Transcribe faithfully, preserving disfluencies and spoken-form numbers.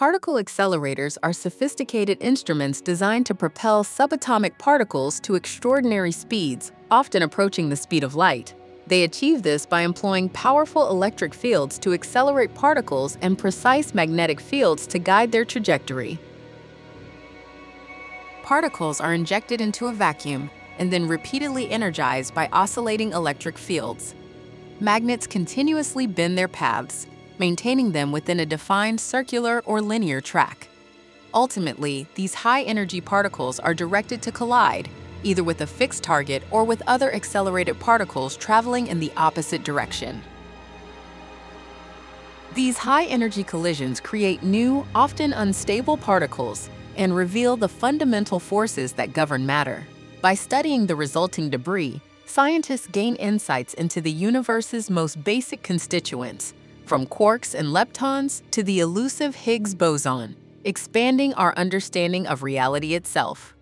Particle accelerators are sophisticated instruments designed to propel subatomic particles to extraordinary speeds, often approaching the speed of light. They achieve this by employing powerful electric fields to accelerate particles and precise magnetic fields to guide their trajectory. Particles are injected into a vacuum and then repeatedly energized by oscillating electric fields. Magnets continuously bend their paths, maintaining them within a defined circular or linear track. Ultimately, these high-energy particles are directed to collide, either with a fixed target or with other accelerated particles traveling in the opposite direction. These high-energy collisions create new, often unstable particles and reveal the fundamental forces that govern matter. By studying the resulting debris, scientists gain insights into the universe's most basic constituents, from quarks and leptons to the elusive Higgs boson, expanding our understanding of reality itself.